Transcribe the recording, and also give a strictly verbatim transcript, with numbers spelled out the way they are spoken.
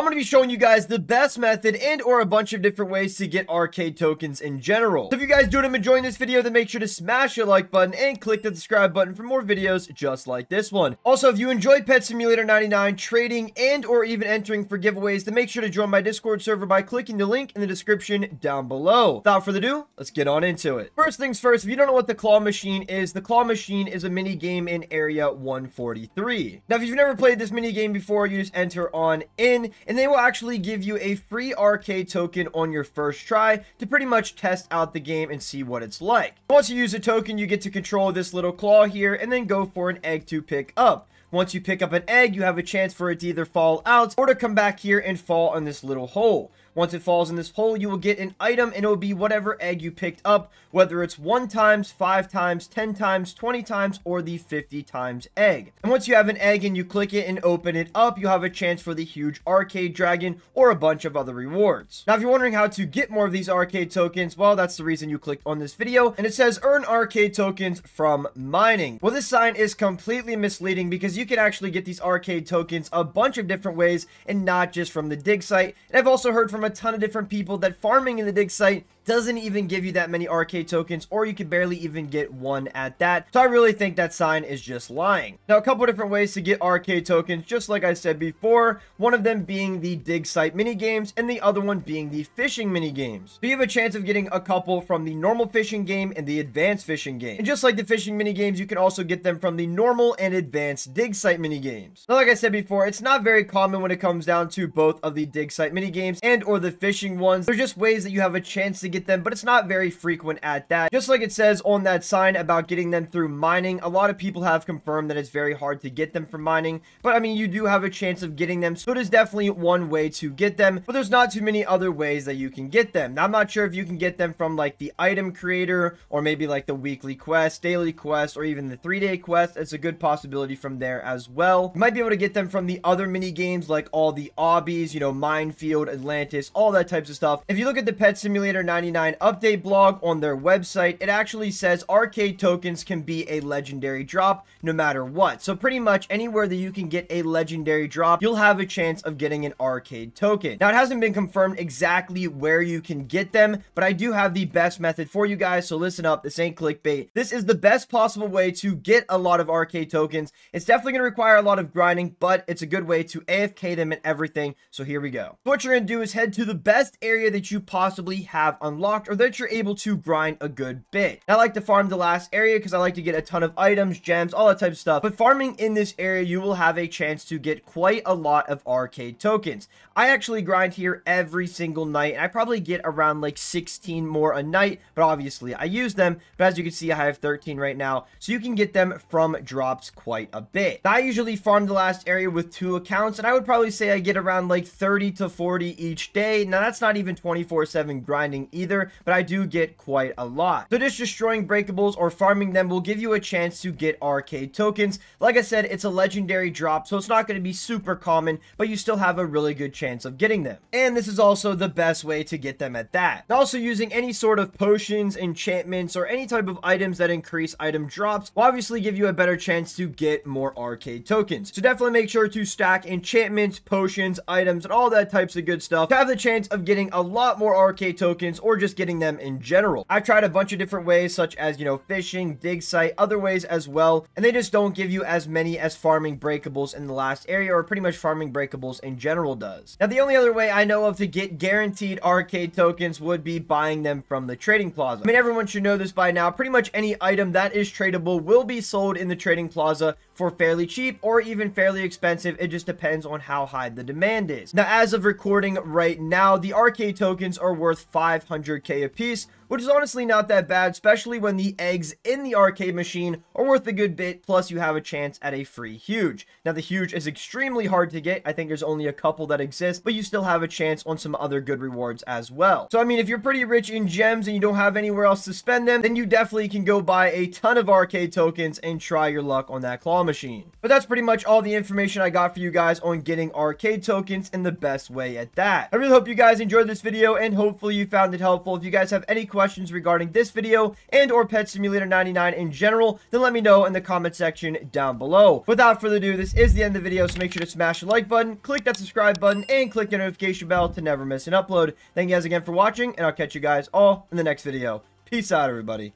I'm going to be showing you guys the best method and or a bunch of different ways to get arcade tokens in general. So if you guys do end up enjoying this video, then make sure to smash your like button and click the subscribe button for more videos just like this one. Also, if you enjoy Pet Simulator ninety-nine, trading and or even entering for giveaways, then make sure to join my Discord server by clicking the link in the description down below. Without further ado, let's get on into it. First things first, if you don't know what the claw machine is, the claw machine is a mini game in area one forty-three. Now, if you've never played this mini game before, you just enter on in, and they will actually give you a free arcade token on your first try to pretty much test out the game and see what it's like. Once you use a token, you get to control this little claw here and then go for an egg to pick up. Once you pick up an egg, you have a chance for it to either fall out or to come back here and fall on this little hole. Once it falls in this hole, you will get an item, and it will be whatever egg you picked up, whether it's one times, five times, ten times, twenty times, or the fifty times egg. And once you have an egg and you click it and open it up, you have a chance for the huge arcade dragon or a bunch of other rewards. Now, if you're wondering how to get more of these arcade tokens, well, that's the reason you clicked on this video, and it says earn arcade tokens from mining. Well, this sign is completely misleading because you can actually get these arcade tokens a bunch of different ways and not just from the dig site. And I've also heard from a ton of different people that farming in the dig site doesn't even give you that many arcade tokens, or you can barely even get one at that. So I really think that sign is just lying. Now, a couple different ways to get arcade tokens, just like I said before, one of them being the dig site mini games and the other one being the fishing mini games. So you have a chance of getting a couple from the normal fishing game and the advanced fishing game. And just like the fishing mini games, you can also get them from the normal and advanced dig site mini games. Now, like I said before, it's not very common when it comes down to both of the dig site mini games and or the fishing ones. They're just ways that you have a chance to get them, but it's not very frequent at that. Just like it says on that sign about getting them through mining, a lot of people have confirmed that it's very hard to get them from mining, but I mean, you do have a chance of getting them, so it is definitely one way to get them, but there's not too many other ways that you can get them. Now, I'm not sure if you can get them from like the item creator, or maybe like the weekly quest, daily quest, or even the three-day quest. It's a good possibility from there as well. You might be able to get them from the other mini games, like all the obbies, you know, Minefield, Atlantis, all that types of stuff. If you look at the Pet Simulator ninety-nine update blog on their website, it actually says arcade tokens can be a legendary drop no matter what. So pretty much anywhere that you can get a legendary drop, you'll have a chance of getting an arcade token. Now, it hasn't been confirmed exactly where you can get them, but I do have the best method for you guys, so listen up. This ain't clickbait. This is the best possible way to get a lot of arcade tokens. It's definitely going to require a lot of grinding, but it's a good way to A F K them and everything, so here we go. So what you're going to do is head to the best area that you possibly have unlocked, or that you're able to grind a good bit. I like to farm the last area because I like to get a ton of items, gems, all that type of stuff, but farming in this area, you will have a chance to get quite a lot of arcade tokens. I actually grind here every single night, and I probably get around like sixteen more a night, but obviously I use them, but as you can see, I have thirteen right now, so you can get them from drops quite a bit. I usually farm the last area with two accounts, and I would probably say I get around like thirty to forty each day. Now, that's not even twenty-four seven grinding either, but I do get quite a lot. So just destroying breakables or farming them will give you a chance to get arcade tokens. Like I said, it's a legendary drop, so it's not going to be super common, but you still have a really good chance of getting them, and this is also the best way to get them at that. And also, using any sort of potions, enchantments, or any type of items that increase item drops will obviously give you a better chance to get more arcade tokens. So definitely make sure to stack enchantments, potions, items, and all that types of good stuff to have the chance of getting a lot more arcade tokens, or just getting them in general. I've tried a bunch of different ways, such as, you know, fishing, dig site, other ways as well, and they just don't give you as many as farming breakables in the last area, or pretty much farming breakables in general does. Now, the only other way I know of to get guaranteed arcade tokens would be buying them from the trading plaza. I mean, everyone should know this by now. Pretty much any item that is tradable will be sold in the trading plaza for fairly cheap or even fairly expensive. It just depends on how high the demand is. Now, as of recording right now, the arcade tokens are worth five hundred K apiece, which is honestly not that bad, especially when the eggs in the arcade machine are worth a good bit, plus you have a chance at a free huge. Now, the huge is extremely hard to get. I think there's only a couple that exist, but you still have a chance on some other good rewards as well. So, I mean, if you're pretty rich in gems and you don't have anywhere else to spend them, then you definitely can go buy a ton of arcade tokens and try your luck on that claw machine. But that's pretty much all the information I got for you guys on getting arcade tokens and the best way at that. I really hope you guys enjoyed this video, and hopefully you found it helpful. If you guys have any questions questions regarding this video and or Pet Simulator ninety-nine in general, then let me know in the comment section down below. Without further ado, this is the end of the video, so make sure to smash the like button, click that subscribe button, and click the notification bell to never miss an upload. Thank you guys again for watching, and I'll catch you guys all in the next video. Peace out, everybody.